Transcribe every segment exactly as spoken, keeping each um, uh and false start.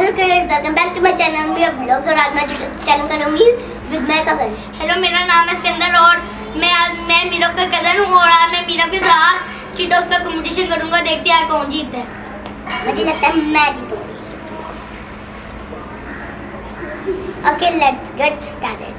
Hello guys, welcome back to my channel मेरा blogs. और आज मैं चैनल करूंगी विद माय कजन। हेलो, मेरा नाम है सिकंदर और मैं मैं मीरब का कजन हूं। और आज मैं मीरब के साथ चीटोस का कंपटीशन करूंगा। देखते हैं कौन जीतता है। मुझे लगता है मैं जीतूंगी। Okay, let's get started.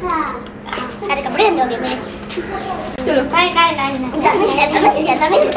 सारे कपड़े अंदर हो गए मेरे। चलो नहीं नहीं नहीं नहीं नहीं नहीं नहीं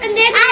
नहीं नहीं